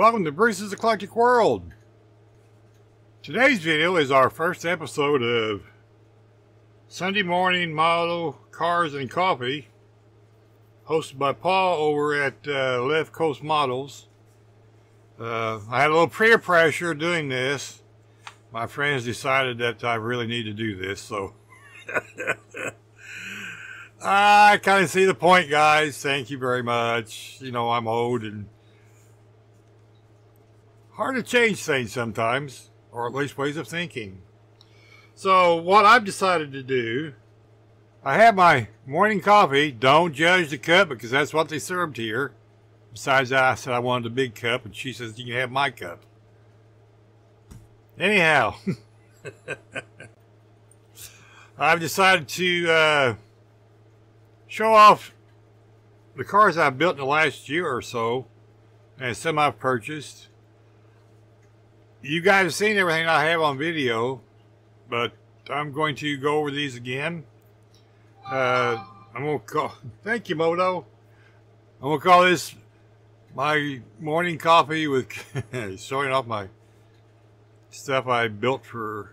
Welcome to Bruce's Eclectic World. Today's video is our first episode of Sunday Morning Model Cars and Coffee, hosted by Paul over at Left Coast Models. I had a little peer pressure doing this. My friends decided that I really need to do this, so I kind of see the point, guys. Thank you very much. You know, I'm old and hard to change things sometimes, or at least ways of thinking. So what I've decided to do, I have my morning coffee. Don't judge the cup, because that's what they served here. Besides that, I said I wanted a big cup, and she says, you can have my cup. Anyhow, I've decided to show off the cars I've built in the last year or so, and some I've purchased. You guys have seen everything I have on video, but I'm going to go over these again. I'm going to call... Thank you, Modo. I'm going to call this my morning coffee with... showing off my stuff I built for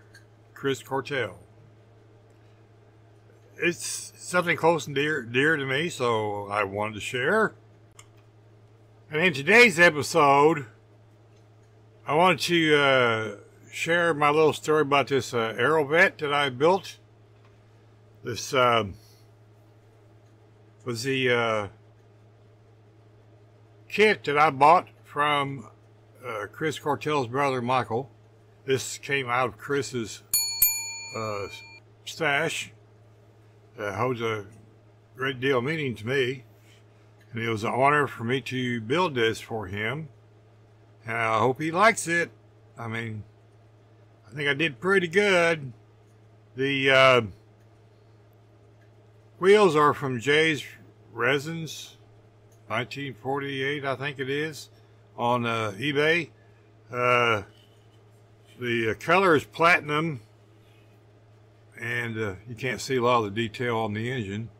Chris Cortell. It's something close and dear to me, so I wanted to share. And in today's episode, I wanted to share my little story about this AeroVet that I built. This was the kit that I bought from Chris Cortell's brother, Michael. This came out of Chris's stash. It holds a great deal of meaning to me. And it was an honor for me to build this for him. I hope he likes it. I mean, I think I did pretty good. The wheels are from Jay's Resins, 1948, I think it is, on eBay. The color is platinum, and you can't see a lot of the detail on the engine,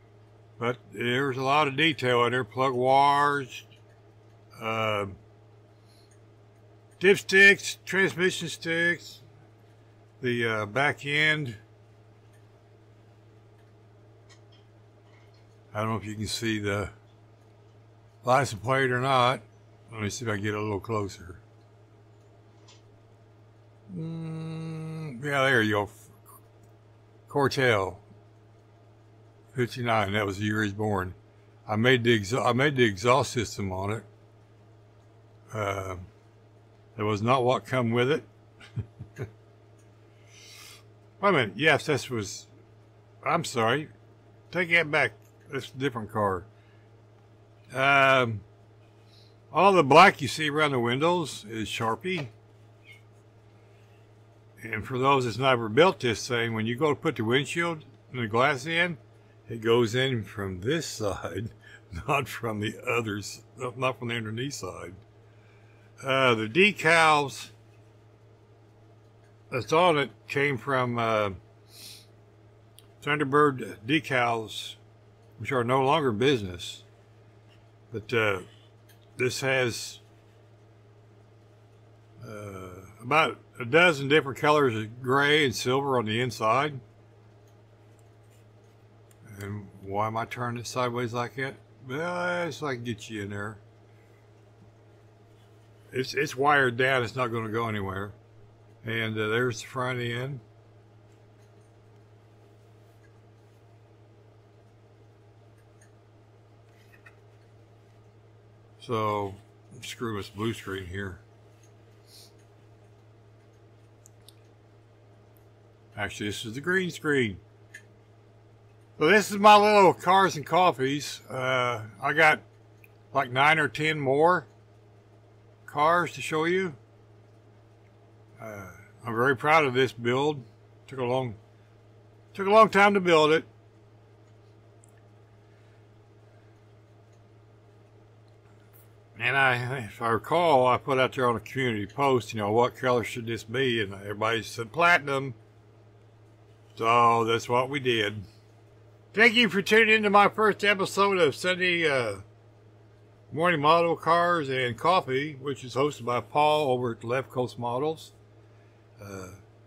but there's a lot of detail in there. Plug wires, dipsticks, transmission sticks, the back end. I don't know if you can see the license plate or not. Let me see if I can get a little closer. Yeah, there you go. Cortell, 59. That was the year he was born. I made the exhaust system on it. That was not what come with it. Wait a minute. Yes, this was... I'm sorry. Take that back. That's a different car. All the black you see around the windows is Sharpie. And for those that's never built this thing, when you go to put the windshield and the glass in, it goes in from this side, not from the others, not from the underneath side. The decals that's on it came from Thunderbird decals, which are no longer in business. But this has about a dozen different colors of gray and silver on the inside. And why am I turning it sideways like that? Well, it's like get you in there. It's wired down. It's not going to go anywhere. And there's the front end. So, screw this blue screen here. Actually, this is the green screen. So this is my little cars and coffees. I got like 9 or 10 more cars to show you. I'm very proud of this build. Took a long time to build it. And if I recall, I put out there on a community post, you know, what color should this be? And everybody said platinum. So that's what we did. Thank you for tuning into my first episode of Sunday Morning Model Cars and Coffee, which is hosted by Paul over at Left Coast Models.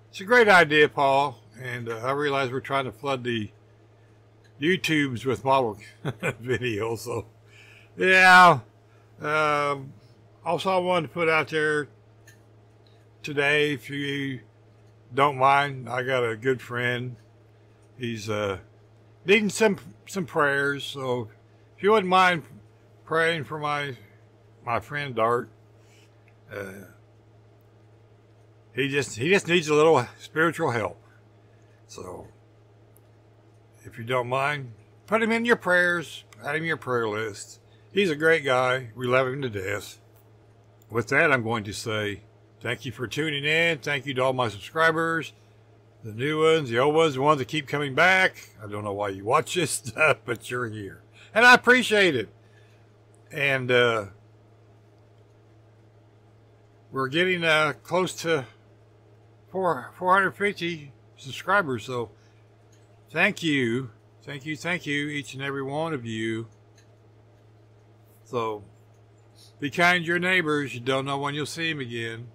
It's a great idea, Paul, and I realize we're trying to flood the YouTubes with model videos. So, yeah. Also, I wanted to put out there today, if you don't mind, I got a good friend. He's needing some prayers, so if you wouldn't mind praying for my friend Dart. He just needs a little spiritual help. So if you don't mind, put him in your prayers, add him your prayer list. He's a great guy. We love him to death. With that, I'm going to say thank you for tuning in. Thank you to all my subscribers, the new ones, the old ones, the ones that keep coming back. I don't know why you watch this stuff, but you're here, and I appreciate it. And we're getting close to 450 subscribers, so thank you, each and every one of you. So be kind to your neighbors. You don't know when you'll see them again.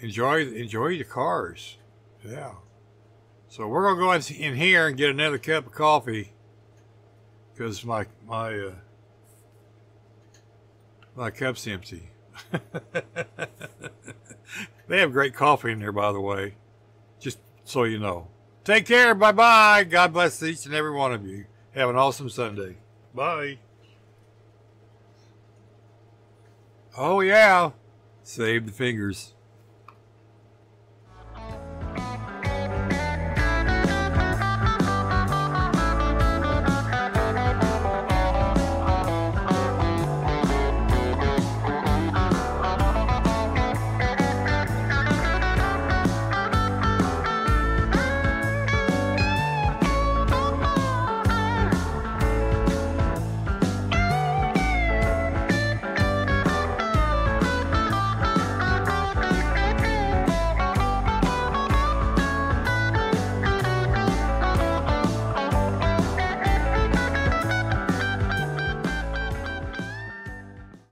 Enjoy your cars. Yeah. So we're gonna go in here and get another cup of coffee, because my cup's empty. They have great coffee in there, by the way, just so you know. Take care. Bye-bye. God bless each and every one of you. Have an awesome Sunday. Bye. Oh, yeah. Save the fingers.